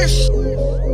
wish.